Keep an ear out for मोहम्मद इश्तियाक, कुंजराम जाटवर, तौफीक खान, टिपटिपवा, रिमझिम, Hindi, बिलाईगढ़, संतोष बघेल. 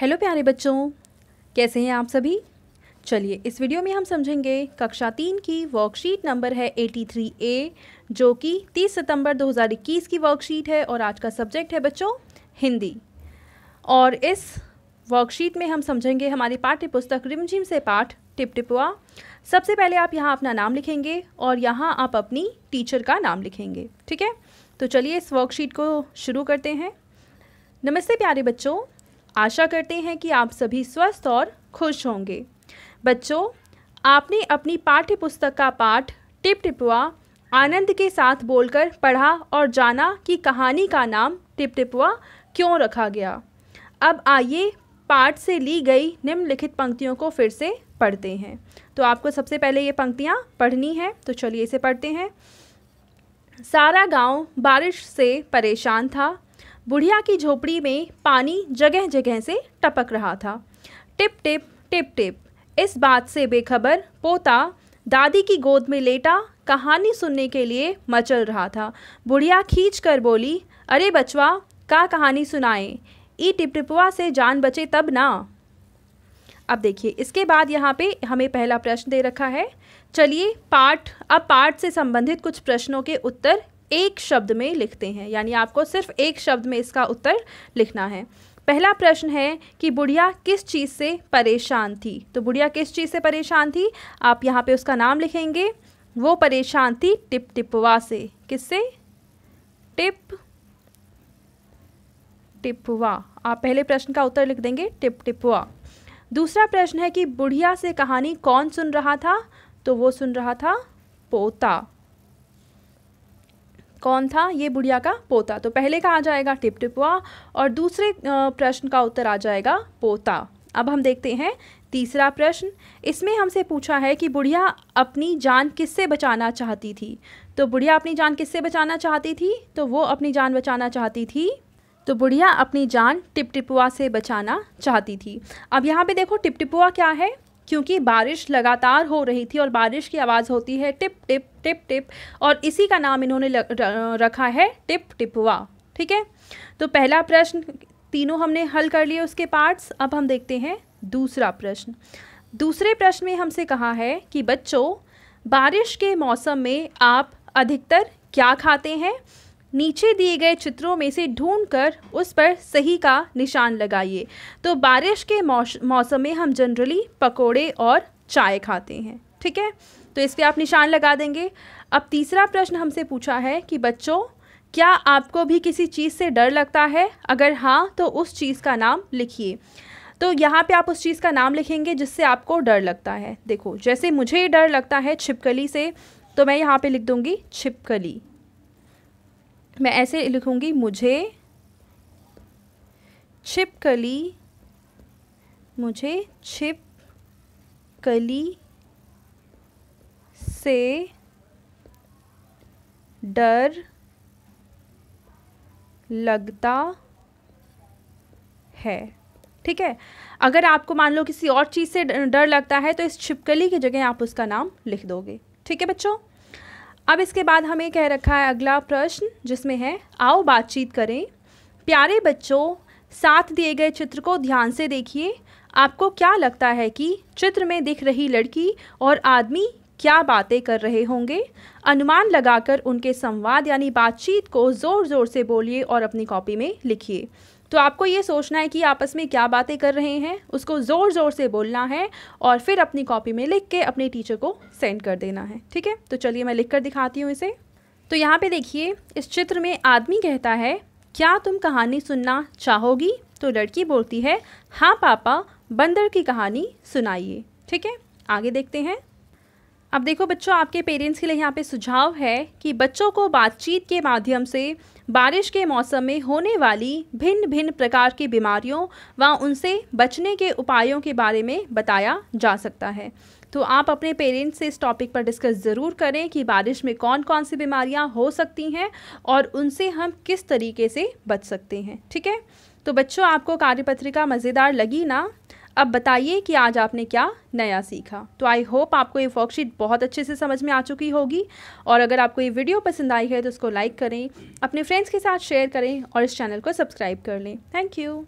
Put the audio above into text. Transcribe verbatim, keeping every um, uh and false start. Hello प्यारे बच्चों, कैसे हैं आप सभी। चलिए इस वीडियो में हम समझेंगे कक्षा तीन की वर्कशीट नंबर है तिरासी ए, जो कि तीस सितंबर दो हज़ार इक्कीस की वर्कशीट है और आज का सब्जेक्ट है बच्चों हिंदी। और इस वर्कशीट में हम समझेंगे हमारी पाठ्य पुस्तक रिमझिम से पाठ टिपटिपवा। सबसे पहले आप यहाँ अपना नाम लिखेंगे और यहाँ आप अपनी टीचर का नाम लिखेंगे, ठीक है। तो चलिए इस वर्कशीट को शुरू करते हैं। नमस्ते प्यारे बच्चों, आशा करते हैं कि आप सभी स्वस्थ और खुश होंगे। बच्चों, आपने अपनी पाठ्य पुस्तक का पाठ टिपटिपवा आनंद के साथ बोलकर पढ़ा और जाना कि कहानी का नाम टिपटिपवा क्यों रखा गया। अब आइए पाठ से ली गई निम्नलिखित पंक्तियों को फिर से पढ़ते हैं। तो आपको सबसे पहले ये पंक्तियाँ पढ़नी हैं, तो चलिए इसे पढ़ते हैं। सारा गांव बारिश से परेशान था। बुढ़िया की झोपड़ी में पानी जगह जगह से टपक रहा था। टिप टिप टिप टिप, इस बात से बेखबर पोता दादी की गोद में लेटा कहानी सुनने के लिए मचल रहा था। बुढ़िया खींच कर बोली, अरे बचवा, का कहानी सुनाएं, ई टिपटिपवा से जान बचे तब ना। अब देखिए इसके बाद यहाँ पे हमें पहला प्रश्न दे रखा है। चलिए पाठ अब पाठ से संबंधित कुछ प्रश्नों के उत्तर एक शब्द में लिखते हैं, यानी आपको सिर्फ एक शब्द में इसका उत्तर लिखना है। पहला प्रश्न है कि बुढ़िया किस चीज़ से परेशान थी। तो बुढ़िया किस चीज़ से परेशान थी, आप यहाँ पे उसका नाम लिखेंगे। वो परेशान थी टिपटिपवा से। किससे? टिपटिपवा। आप पहले प्रश्न का उत्तर लिख देंगे टिपटिपवा। दूसरा प्रश्न है कि बुढ़िया से कहानी कौन सुन रहा था। तो वो सुन रहा था पोता। कौन था ये? बुढ़िया का पोता। तो पहले का आ जाएगा टिपटिपवा और दूसरे प्रश्न का उत्तर आ जाएगा पोता। अब हम देखते हैं तीसरा प्रश्न। इसमें हमसे पूछा है कि बुढ़िया अपनी जान किससे बचाना चाहती थी। तो बुढ़िया अपनी जान किससे बचाना चाहती थी? तो वो अपनी जान बचाना चाहती थी तो बुढ़िया अपनी जान टिपटिपवा से बचाना चाहती थी। अब यहाँ पे देखो टिपटिपवा क्या है, क्योंकि बारिश लगातार हो रही थी और बारिश की आवाज़ होती है टिप टिप टिप टिप, और इसी का नाम इन्होंने रखा है टिपटिपवा, ठीक है। तो पहला प्रश्न तीनों हमने हल कर लिए उसके पार्ट्स। अब हम देखते हैं दूसरा प्रश्न। दूसरे प्रश्न में हमसे कहा है कि बच्चों, बारिश के मौसम में आप अधिकतर क्या खाते हैं। नीचे दिए गए चित्रों में से ढूंढकर उस पर सही का निशान लगाइए। तो बारिश के मौसम में हम जनरली पकोड़े और चाय खाते हैं, ठीक है। तो इस पे आप निशान लगा देंगे। अब तीसरा प्रश्न हमसे पूछा है कि बच्चों, क्या आपको भी किसी चीज़ से डर लगता है, अगर हाँ तो उस चीज़ का नाम लिखिए। तो यहाँ पे आप उस चीज़ का नाम लिखेंगे जिससे आपको डर लगता है। देखो जैसे मुझे डर लगता है छिपकली से, तो मैं यहाँ पे लिख दूँगी छिपकली। मैं ऐसे लिखूंगी, मुझे छिपकली, मुझे छिपकली से डर लगता है, ठीक है। अगर आपको मान लो किसी और चीज़ से डर लगता है तो इस छिपकली की जगह आप उसका नाम लिख दोगे, ठीक है बच्चों। अब इसके बाद हमें कह रखा है अगला प्रश्न, जिसमें है आओ बातचीत करें। प्यारे बच्चों, साथ दिए गए चित्र को ध्यान से देखिए। आपको क्या लगता है कि चित्र में दिख रही लड़की और आदमी क्या बातें कर रहे होंगे। अनुमान लगाकर उनके संवाद यानी बातचीत को ज़ोर ज़ोर से बोलिए और अपनी कॉपी में लिखिए। तो आपको ये सोचना है कि आपस में क्या बातें कर रहे हैं, उसको ज़ोर ज़ोर से बोलना है और फिर अपनी कॉपी में लिख के अपने टीचर को सेंड कर देना है, ठीक है। तो चलिए मैं लिख कर दिखाती हूँ इसे। तो यहाँ पे देखिए इस चित्र में आदमी कहता है, क्या तुम कहानी सुनना चाहोगी। तो लड़की बोलती है, हाँ पापा, बंदर की कहानी सुनाइए, ठीक है। आगे देखते हैं। अब देखो बच्चों, आपके पेरेंट्स के लिए यहाँ पे सुझाव है कि बच्चों को बातचीत के माध्यम से बारिश के मौसम में होने वाली भिन्न भिन्न प्रकार की बीमारियों व उनसे बचने के उपायों के बारे में बताया जा सकता है। तो आप अपने पेरेंट्स से इस टॉपिक पर डिस्कस ज़रूर करें कि बारिश में कौन कौन सी बीमारियाँ हो सकती हैं और उनसे हम किस तरीके से बच सकते हैं, ठीक है। तो बच्चों, आपको कार्यपत्रिका मज़ेदार लगी ना। अब बताइए कि आज आपने क्या नया सीखा। तो आई होप आपको ये वर्कशीट बहुत अच्छे से समझ में आ चुकी होगी। और अगर आपको ये वीडियो पसंद आई है तो उसको लाइक करें, अपने फ्रेंड्स के साथ शेयर करें और इस चैनल को सब्सक्राइब कर लें। Thank you.